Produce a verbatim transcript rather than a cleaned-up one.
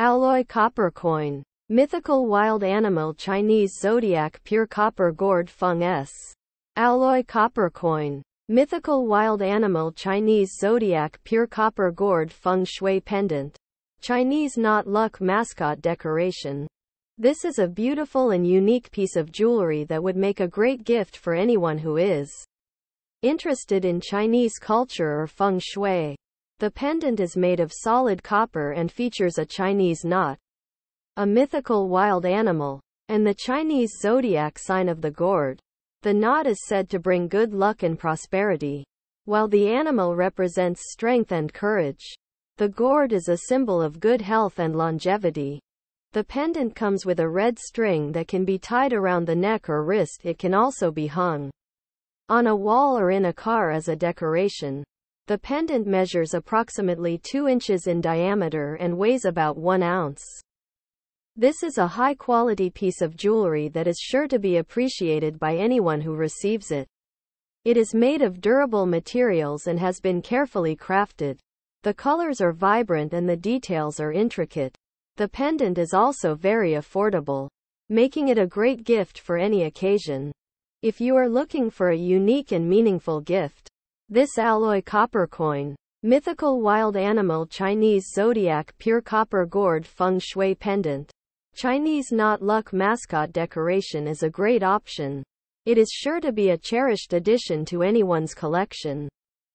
Alloy copper coin. Mythical wild animal Chinese zodiac pure copper gourd feng s. Alloy copper coin. Mythical wild animal Chinese zodiac pure copper gourd feng shui pendant. Chinese knot luck mascot decoration. This is a beautiful and unique piece of jewelry that would make a great gift for anyone who is interested in Chinese culture or feng shui. The pendant is made of solid copper and features a Chinese knot, a mythical wild animal, and the Chinese zodiac sign of the gourd. The knot is said to bring good luck and prosperity, while the animal represents strength and courage. The gourd is a symbol of good health and longevity. The pendant comes with a red string that can be tied around the neck or wrist. It can also be hung on a wall or in a car as a decoration. The pendant measures approximately two inches in diameter and weighs about one ounce. This is a high-quality piece of jewelry that is sure to be appreciated by anyone who receives it. It is made of durable materials and has been carefully crafted. The colors are vibrant and the details are intricate. The pendant is also very affordable, making it a great gift for any occasion. If you are looking for a unique and meaningful gift, this alloy copper coin, mythical wild animal Chinese zodiac pure copper gourd feng shui pendant, Chinese knot luck mascot decoration is a great option. It is sure to be a cherished addition to anyone's collection.